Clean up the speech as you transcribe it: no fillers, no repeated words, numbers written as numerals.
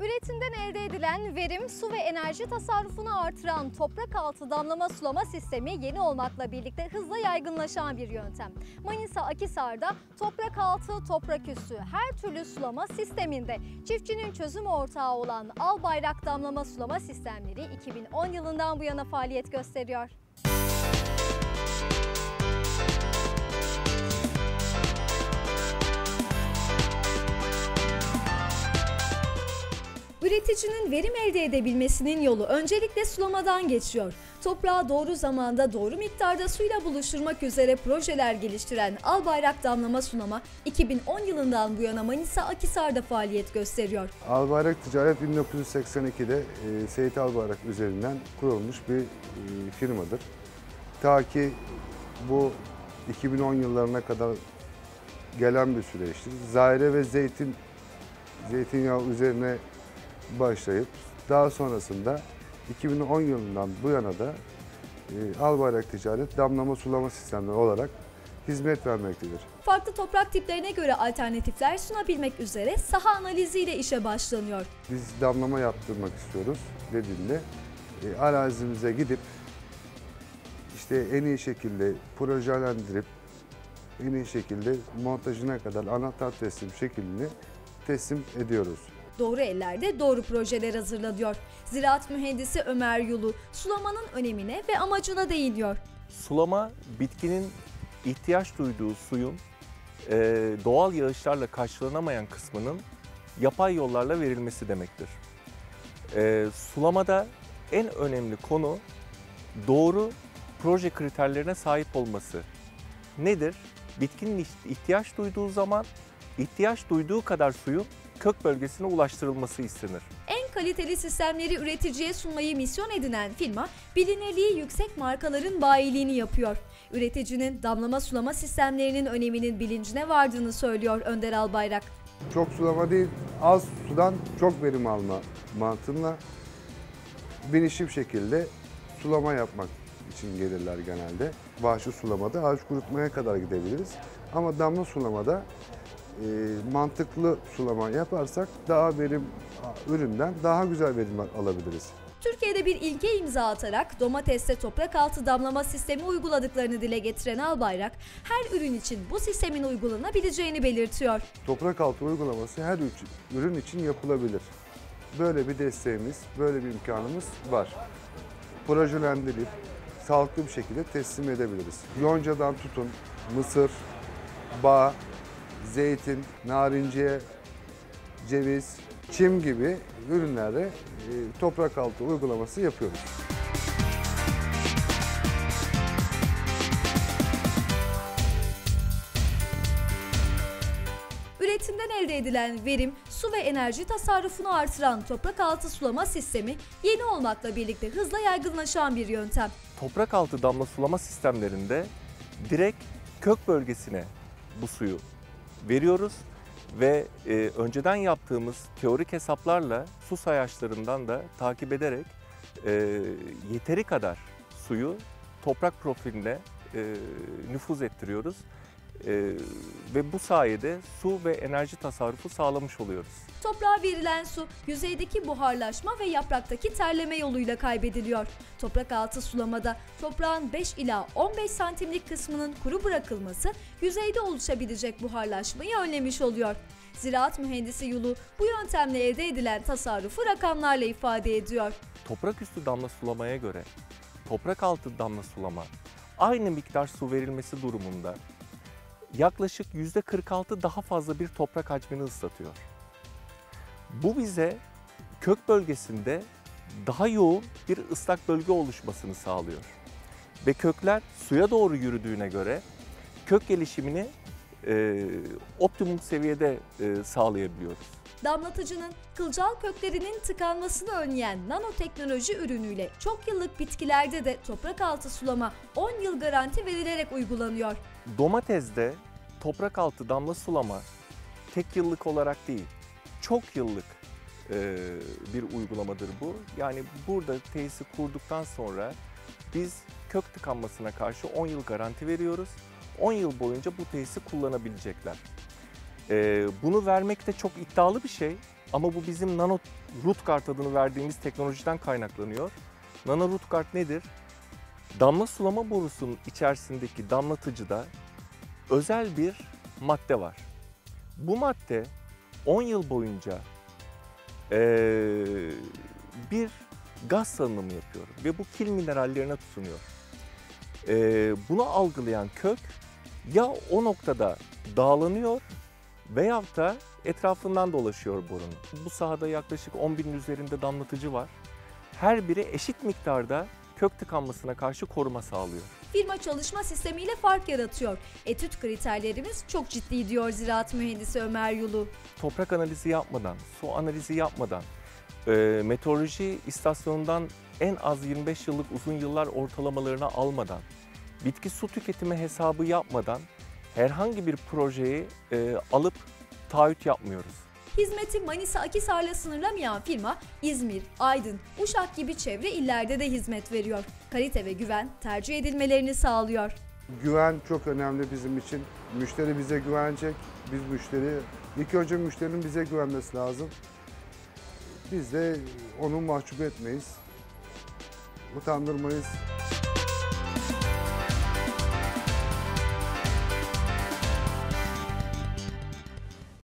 Üretimden elde edilen verim, su ve enerji tasarrufunu artıran toprak altı damlama sulama sistemi yeni olmakla birlikte hızla yaygınlaşan bir yöntem. Manisa Akhisar'da toprak altı, toprak üstü her türlü sulama sisteminde çiftçinin çözüm ortağı olan Albayrak damlama sulama sistemleri 2010 yılından bu yana faaliyet gösteriyor. Üreticinin verim elde edebilmesinin yolu öncelikle sulamadan geçiyor. Toprağı doğru zamanda doğru miktarda suyla buluşturmak üzere projeler geliştiren Albayrak Damlama Sulama 2010 yılından bu yana Manisa Akhisar'da faaliyet gösteriyor. Albayrak Ticaret 1982'de Seyit Albayrak üzerinden kurulmuş bir firmadır. Ta ki bu 2010 yıllarına kadar gelen bir süreçtir. Zahire ve zeytinyağı üzerine başlayıp daha sonrasında 2010 yılından bu yana da Albayrak Ticaret damlama sulama sistemleri olarak hizmet vermektedir. Farklı toprak tiplerine göre alternatifler sunabilmek üzere saha analiziyle işe başlanıyor. Biz damlama yaptırmak istiyoruz dediğinde arazimize gidip işte en iyi şekilde projelendirip en iyi şekilde montajına kadar anahtar teslim şeklini teslim ediyoruz. Doğru ellerde doğru projeler hazırlanıyor. Ziraat mühendisi Ömer Yuluğ sulamanın önemine ve amacına değiniyor. Sulama bitkinin ihtiyaç duyduğu suyun doğal yağışlarla karşılanamayan kısmının yapay yollarla verilmesi demektir. Sulamada en önemli konu doğru proje kriterlerine sahip olması. Nedir? Bitkinin ihtiyaç duyduğu zaman ihtiyaç duyduğu kadar suyu kök bölgesine ulaştırılması istenir. En kaliteli sistemleri üreticiye sunmayı misyon edinen firma, bilinirliği yüksek markaların bayiliğini yapıyor. Üreticinin damlama sulama sistemlerinin öneminin bilincine vardığını söylüyor Önder Albayrak. Çok sulama değil, az sudan çok verim alma mantığıyla bilinçli bir şekilde sulama yapmak için gelirler genelde. Vahşi sulamada ağaç kurutmaya kadar gidebiliriz ama damla sulamada mantıklı sulama yaparsak daha verim üründen daha güzel verim alabiliriz. Türkiye'de bir ilke imza atarak domateste toprak altı damlama sistemi uyguladıklarını dile getiren Albayrak, her ürün için bu sistemin uygulanabileceğini belirtiyor. Toprak altı uygulaması her ürün için yapılabilir. Böyle bir desteğimiz, böyle bir imkanımız var. Projelendirip sağlıklı bir şekilde teslim edebiliriz. Yoncadan tutun, mısır, bağ, zeytin, narinciye, ceviz, çim gibi ürünlere toprak altı uygulaması yapıyoruz. Üretimden elde edilen verim, su ve enerji tasarrufunu artıran toprak altı sulama sistemi yeni olmakla birlikte hızla yaygınlaşan bir yöntem. Toprak altı damla sulama sistemlerinde direkt kök bölgesine bu suyu veriyoruz ve önceden yaptığımız teorik hesaplarla su sayaçlarından da takip ederek yeteri kadar suyu toprak profiline nüfuz ettiriyoruz. Ve bu sayede su ve enerji tasarrufu sağlamış oluyoruz. Toprağa verilen su, yüzeydeki buharlaşma ve yapraktaki terleme yoluyla kaybediliyor. Toprak altı sulamada toprağın 5 ila 15 santimlik kısmının kuru bırakılması, yüzeyde oluşabilecek buharlaşmayı önlemiş oluyor. Ziraat mühendisi Yuluğ bu yöntemle elde edilen tasarrufu rakamlarla ifade ediyor. Toprak üstü damla sulamaya göre toprak altı damla sulama aynı miktar su verilmesi durumunda yaklaşık %46 daha fazla bir toprak hacmini ıslatıyor. Bu bize kök bölgesinde daha yoğun bir ıslak bölge oluşmasını sağlıyor. Ve kökler suya doğru yürüdüğüne göre kök gelişimini optimum seviyede sağlayabiliyoruz. Damlatıcının kılcal köklerinin tıkanmasını önleyen nanoteknoloji ürünüyle çok yıllık bitkilerde de toprak altı sulama 10 yıl garanti verilerek uygulanıyor. Domatesde toprak altı damla sulama tek yıllık olarak değil, çok yıllık bir uygulamadır bu. Yani burada tesisi kurduktan sonra biz kök tıkanmasına karşı 10 yıl garanti veriyoruz. 10 yıl boyunca bu tesisi kullanabilecekler. Bunu vermek de çok iddialı bir şey. Ama bu bizim Nano RootGuard adını verdiğimiz teknolojiden kaynaklanıyor. Nano RootGuard nedir? Damla sulama borusunun içerisindeki damlatıcıda özel bir madde var. Bu madde 10 yıl boyunca bir gaz salınımı yapıyor ve bu kil minerallerine tutunuyor. Bunu algılayan kök ya o noktada dağılanıyor veyahut da etrafından dolaşıyor borunun. Bu sahada yaklaşık 10.000'in üzerinde damlatıcı var. Her biri eşit miktarda kök tıkanmasına karşı koruma sağlıyor. Firma çalışma sistemiyle fark yaratıyor. Etüt kriterlerimiz çok ciddi diyor ziraat mühendisi Ömer Yuluğ. Toprak analizi yapmadan, su analizi yapmadan, meteoroloji istasyonundan en az 25 yıllık uzun yıllar ortalamalarını almadan, bitki su tüketimi hesabı yapmadan herhangi bir projeyi alıp taahhüt yapmıyoruz. Hizmeti Manisa-Akhisar'la sınırlamayan firma İzmir, Aydın, Uşak gibi çevre illerde de hizmet veriyor. Kalite ve güven tercih edilmelerini sağlıyor. Güven çok önemli bizim için. Müşteri bize güvenecek, biz müşteri. İlk önce müşterinin bize güvenmesi lazım. Biz de onu mahcup etmeyiz, utandırmayız.